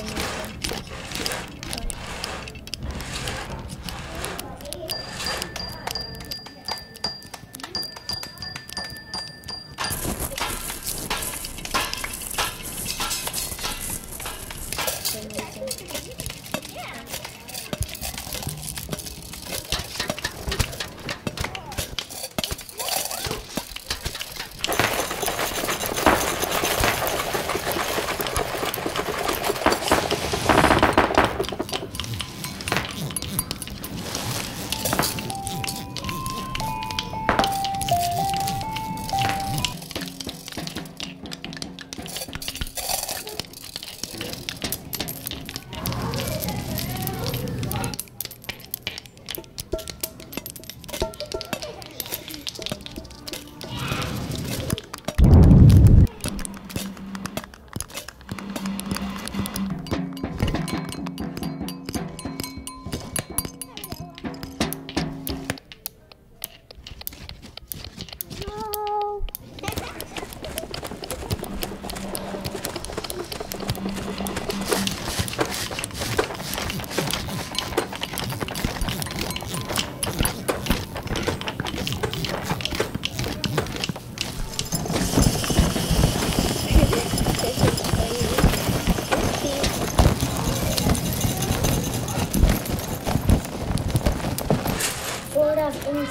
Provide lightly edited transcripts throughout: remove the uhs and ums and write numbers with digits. Safe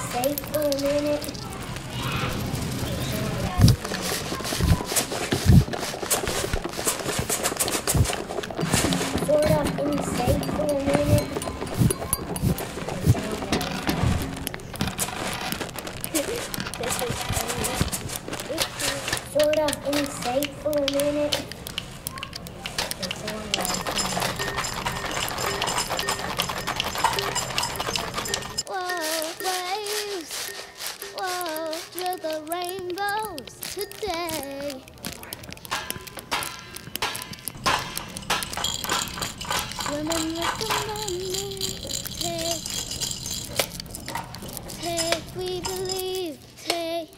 for a minute. Sort of unsafe for a minute. This is funny. Sort of unsafe for a minute. Today. Swimming with the money, take, take, we believe, take,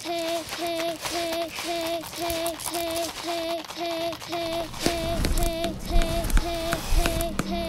take, take, take, take, take, take, take, take, take, take, take, take, take, take, take, take.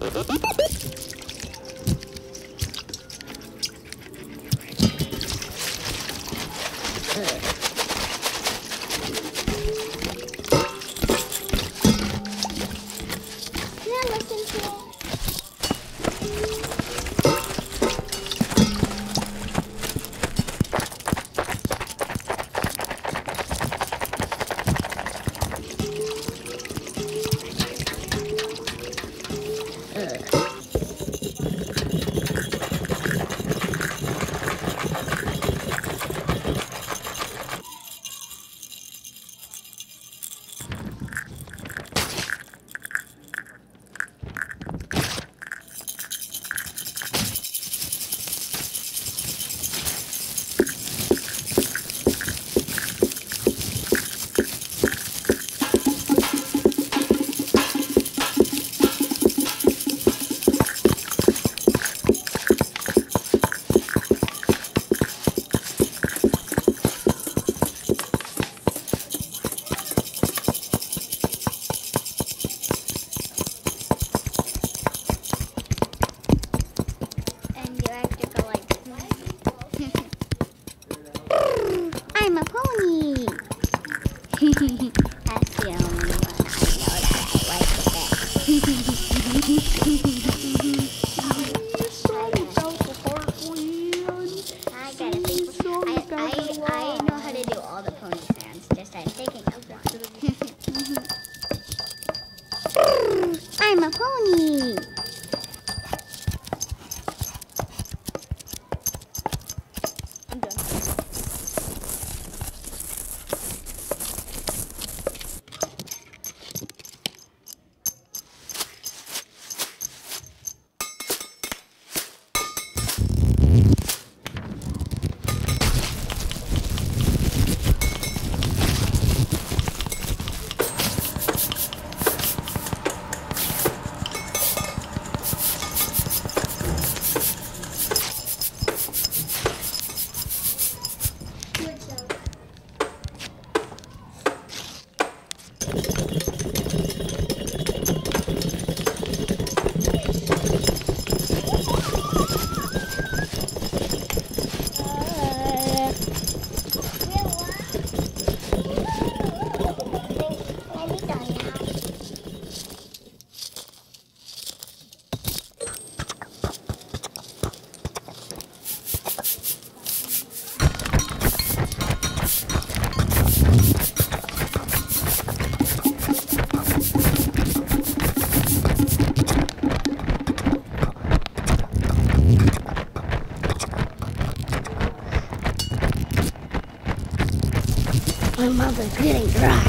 My mouth is getting dry.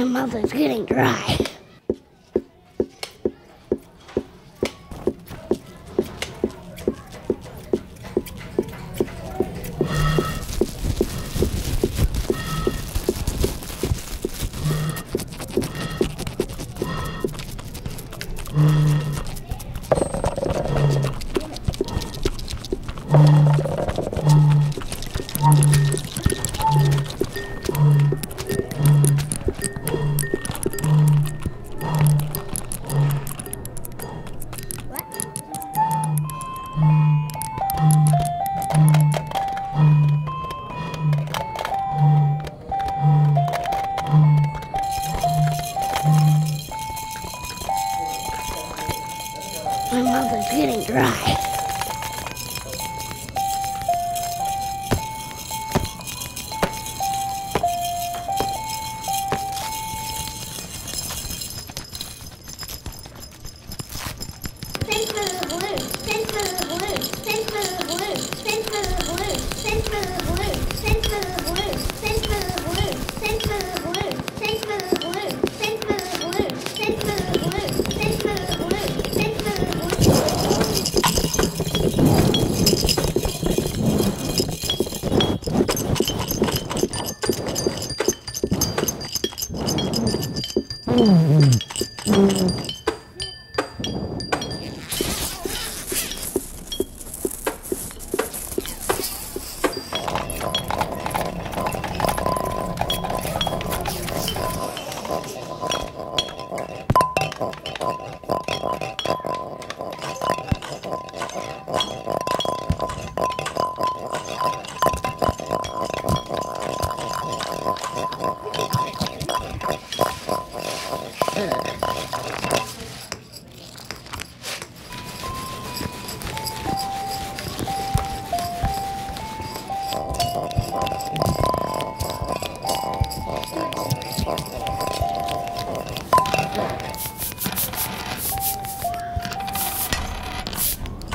My mouth is getting dry. My mouth is getting dry. Okay.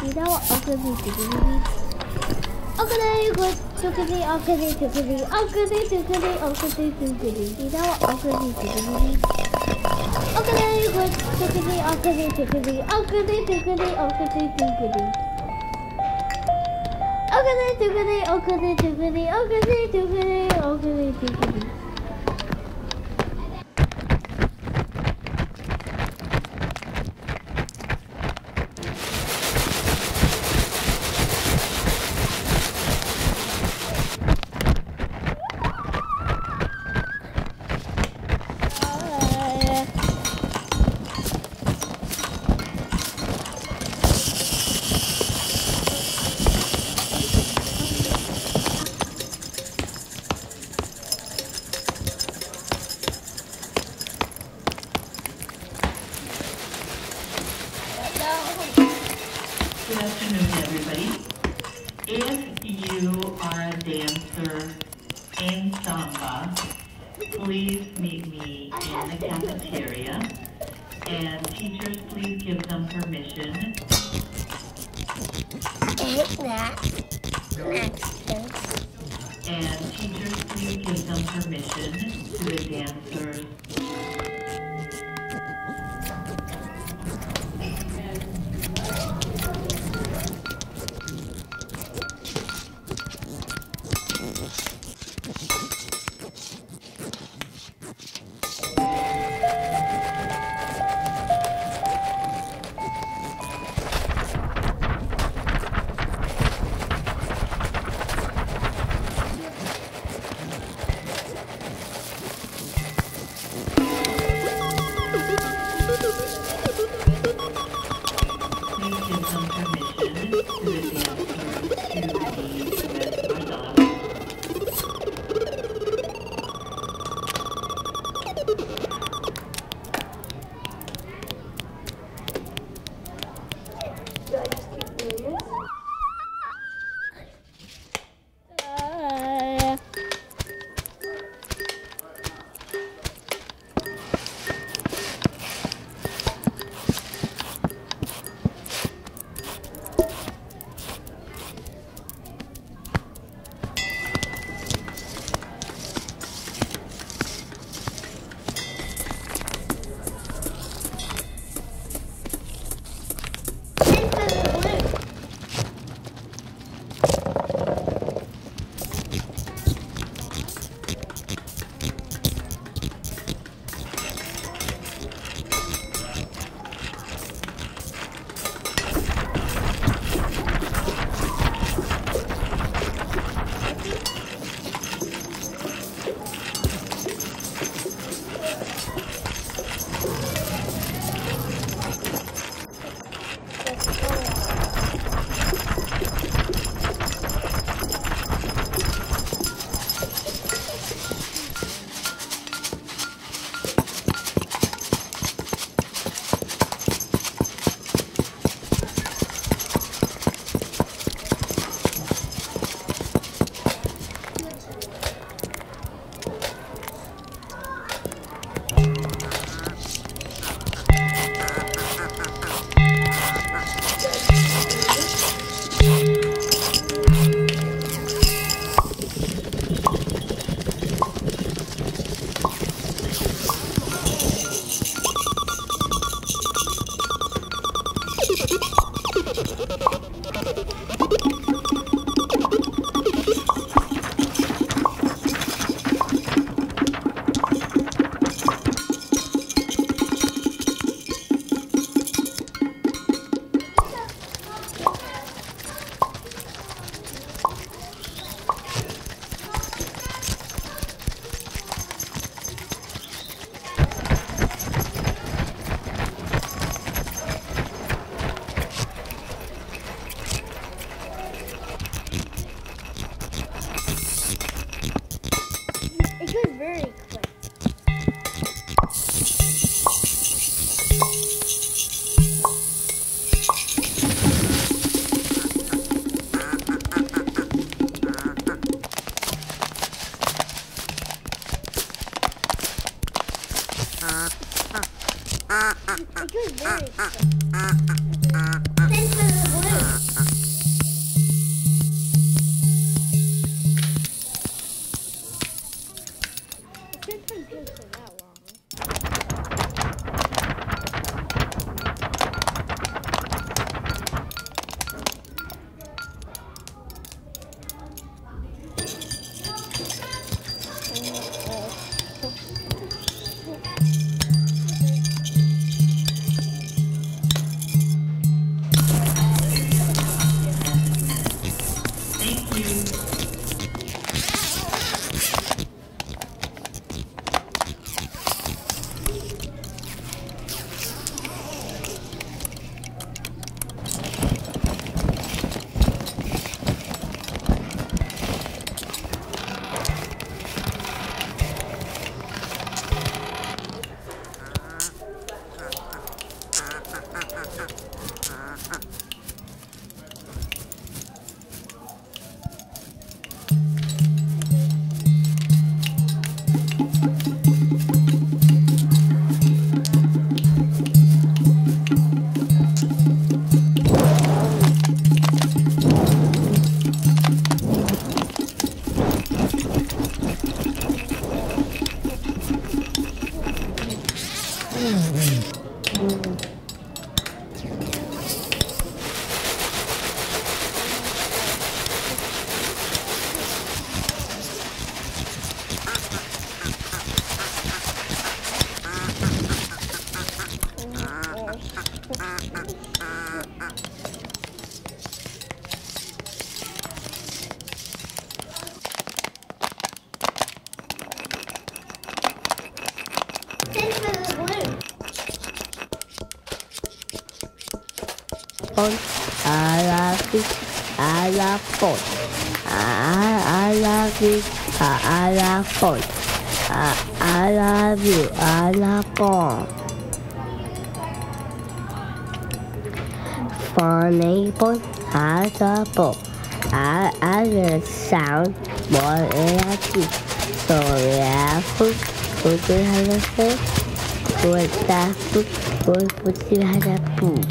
Good afternoon, everybody. If you are a dancer in samba, please meet me in the cafeteria, and teachers, please give them permission. And teachers, please give them permission to the dancers. I love you. Funny boy, I love boy. I just sound more like you. So yeah, would you have a food? Would that food? Would you have a poop?